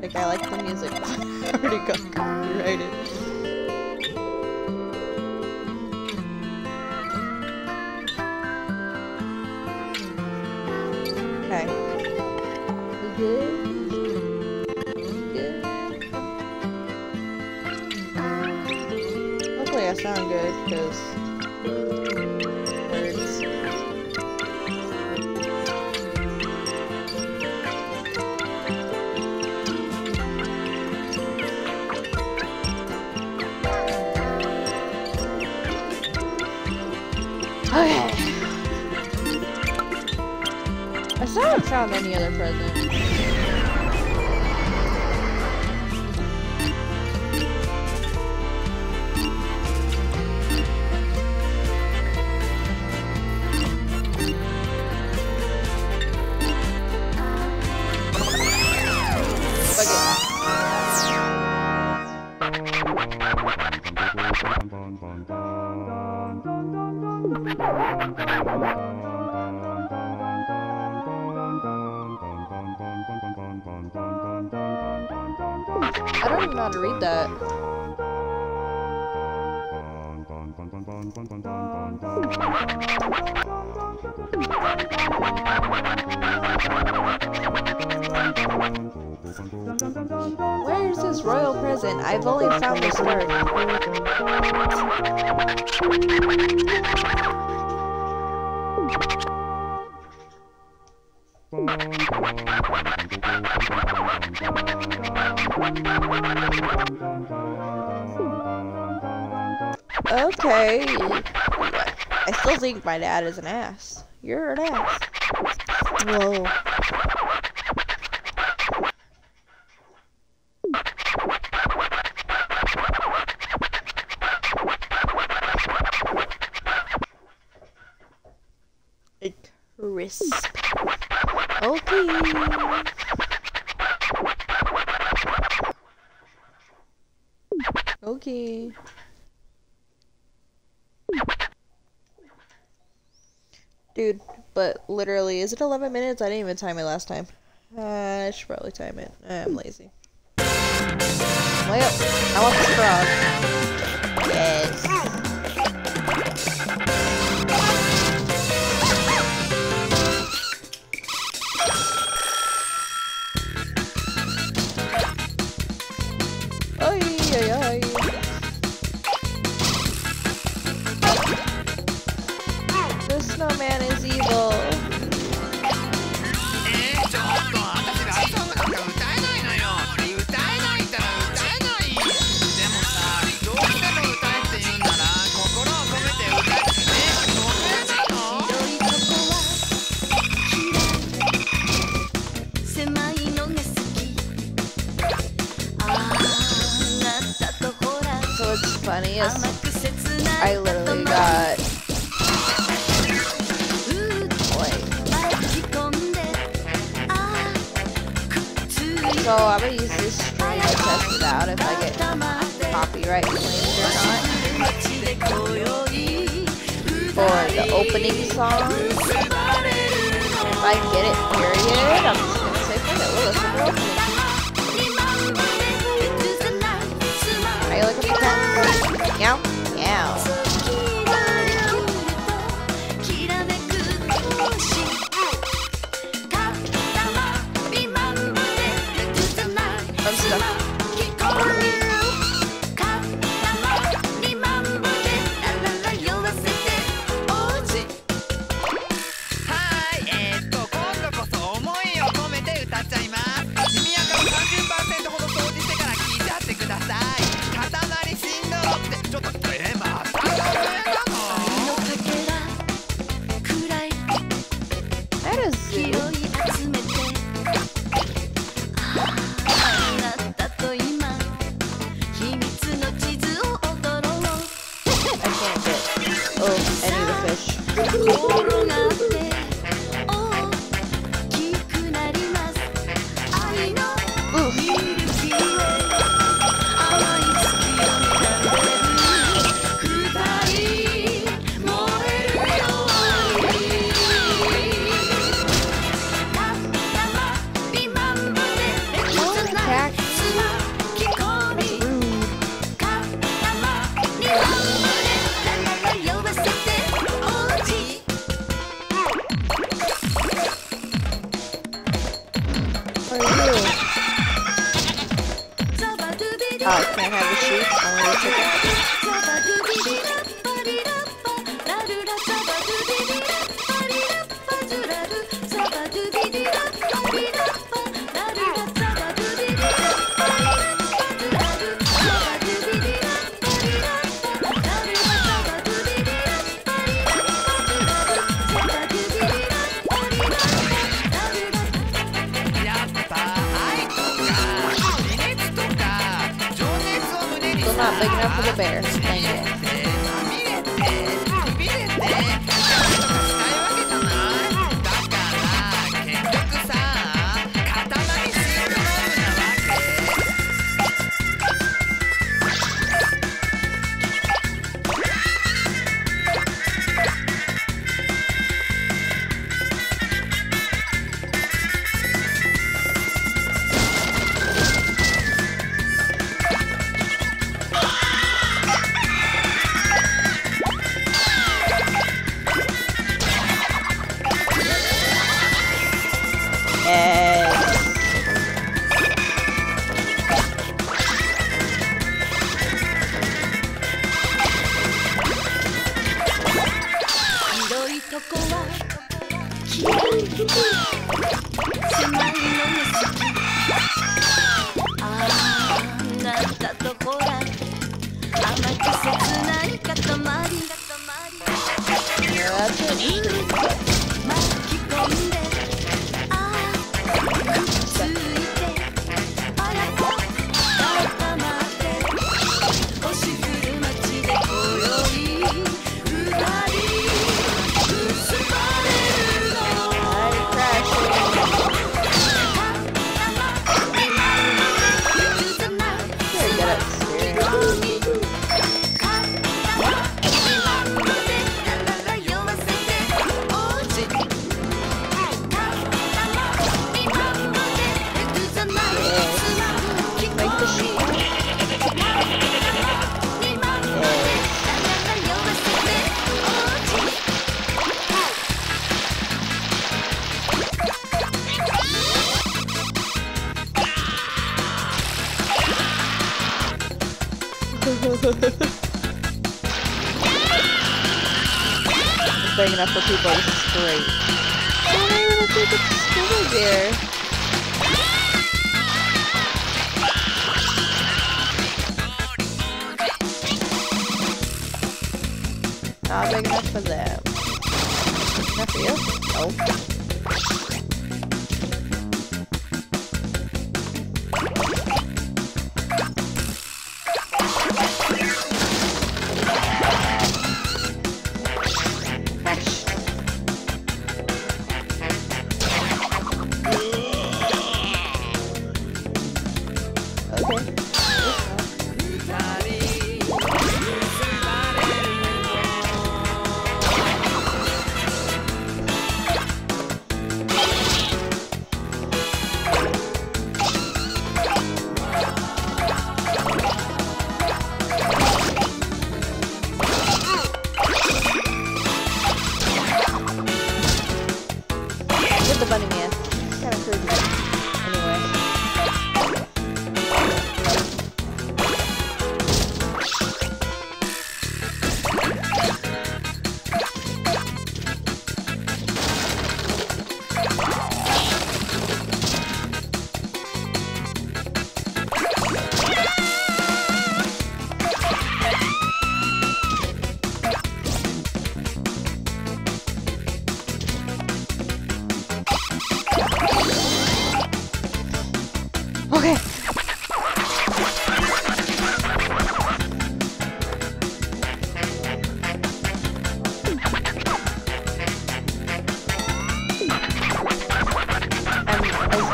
Like, I like the music, but I already got copyrighted. Okay. We good? Hopefully I sound good, because words. Okay. I still haven't found any other present. I don't even know how to read that. Where is this royal present? I've only found this word. Okay. I still think my dad is an ass. You're an ass. Whoa. Crisp. Okay. Okay. Dude, but literally, is it 11 minutes? I didn't even time it last time. I should probably time it. I'm lazy. Well, I want this frog. Yes. I literally got so I'm gonna use this string to test it out if I get copyright claims or not. For the opening song, if I get it, period, I'm just gonna say for it. Well, that's the opening. Are you looking for that? Meow, meow. Big enough for people, this is great. Oh, look at the squirrel there. Not big enough for them. Not for you?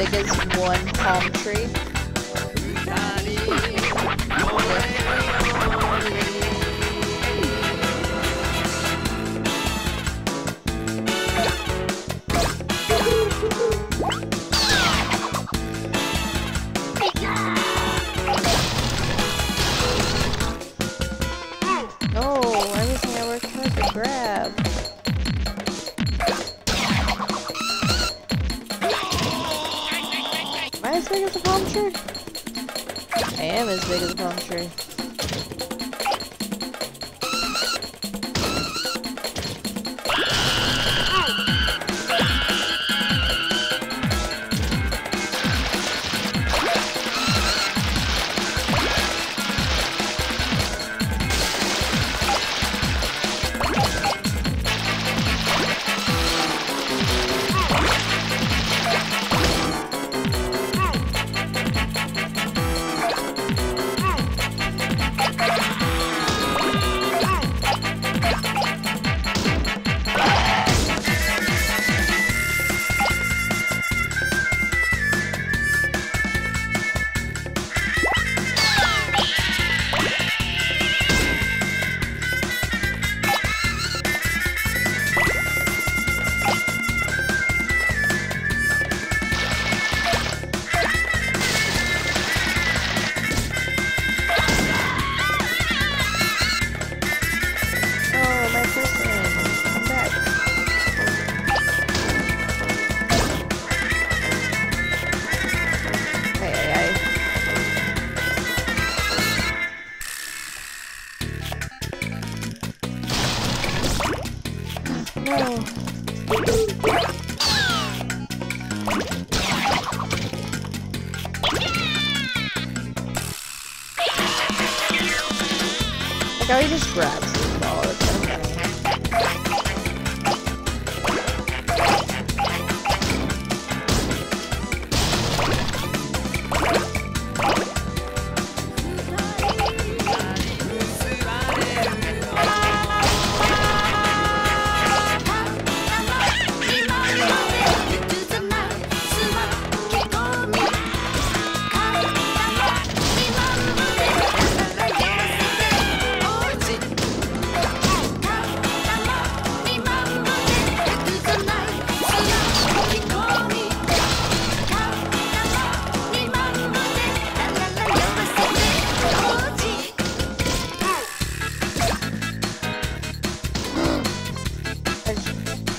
Big as one palm tree. Am I as big as a palm tree? I am as big as a palm tree. Now he just grabs the ball. It's so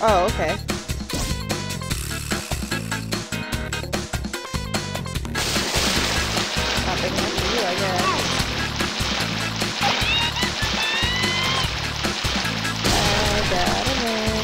oh, okay. Not big enough for you, I guess. I got a mermaid.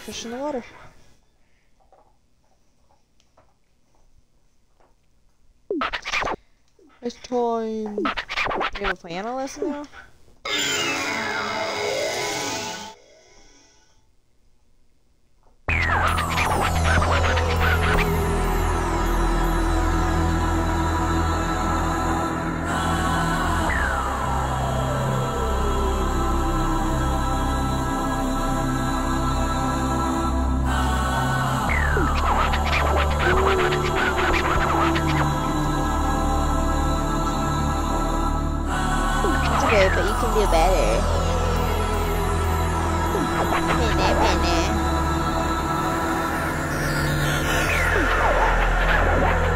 Fish in the water. It's time. Are you able to play analyst now? But you can do better.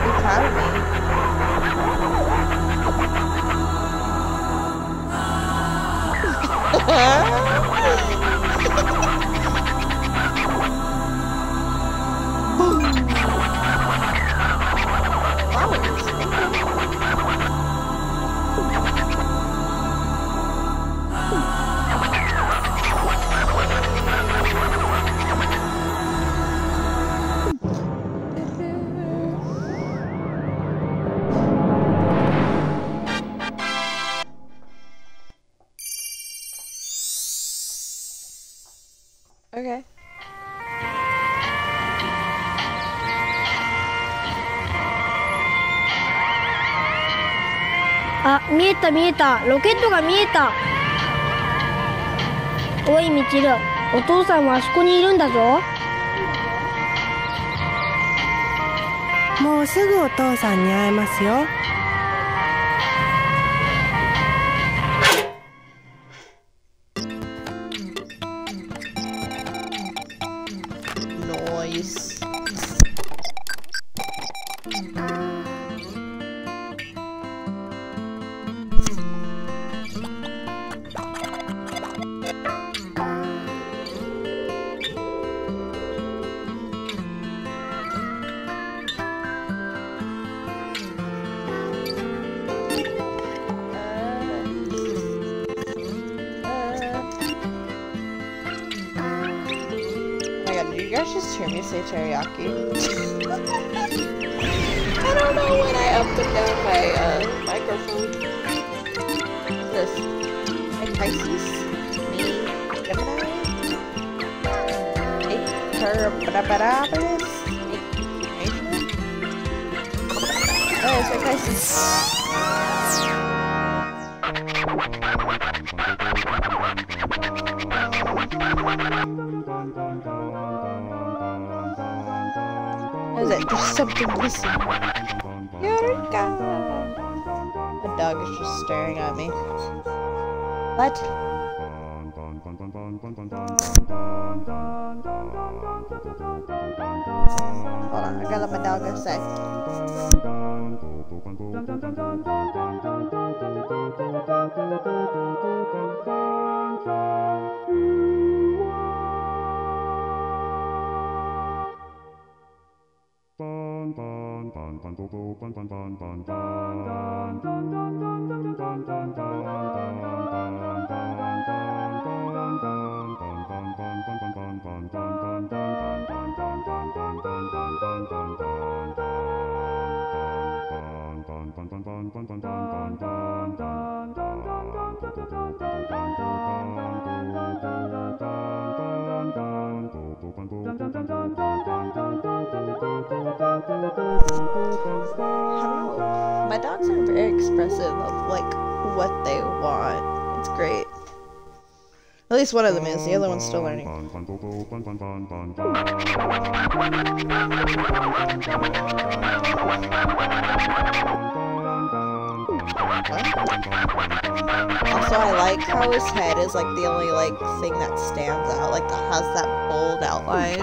You're proud of me. Oh, Okay.あ、見えた見えた。ロケットが見えた。おい、みちる。お父さんはあそこにいるんだぞ。もうすぐお父さんに会えますよ。At least one of them is, the other one's still learning. Also, I like how his head is like the only like thing that stands out, like that has that bold outline.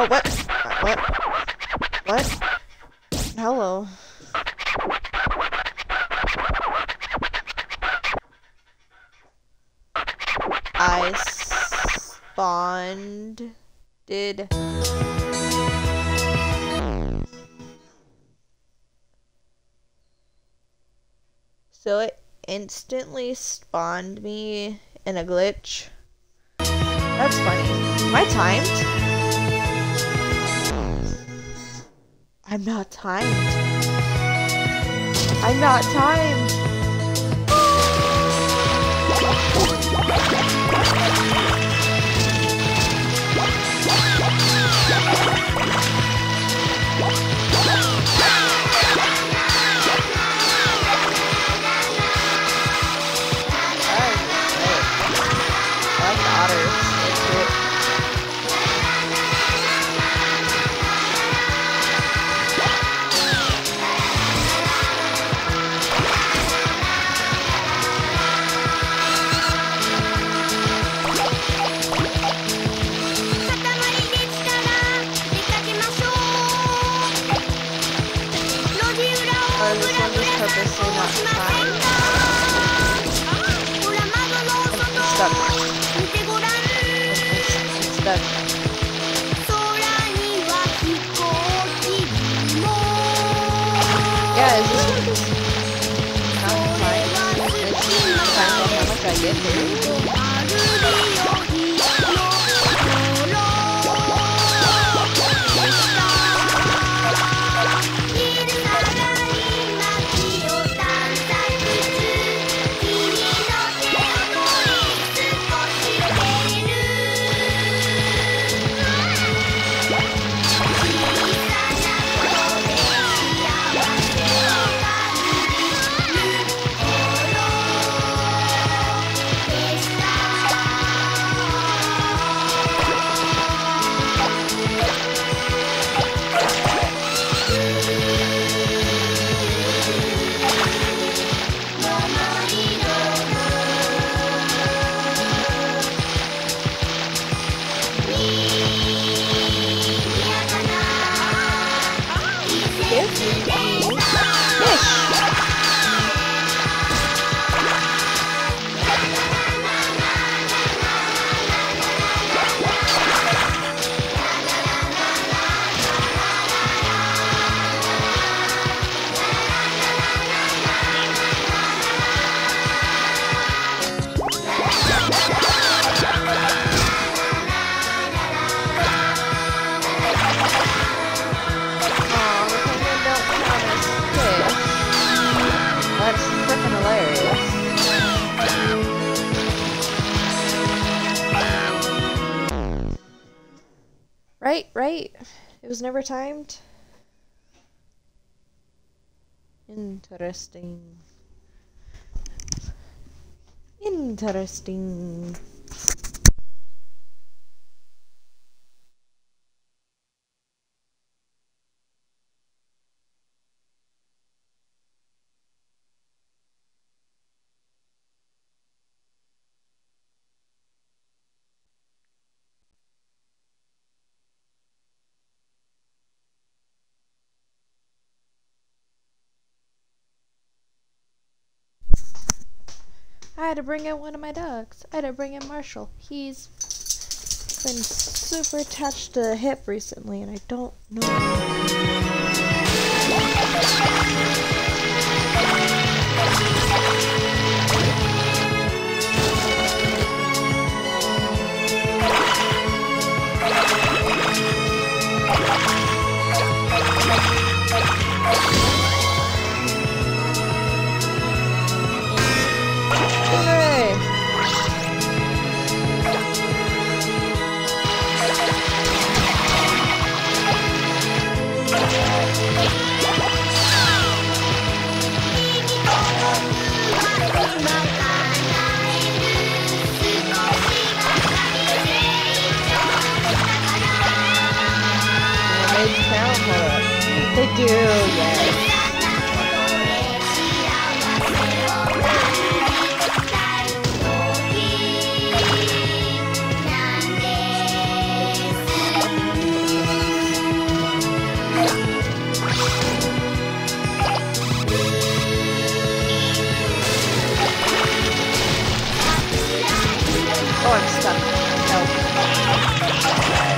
Oh, what? What? What? Hello. I spawned... did... So it instantly spawned me in a glitch. That's funny. Am I timed? I'm not timed. I'm not timed. I like otters. I get there. Right. It was never timed. Interesting. I had to bring in one of my dogs. I had to bring in Marshall. He's been super attached to a hip recently, and I don't know. They do, yes. Oh, I'm stuck. No.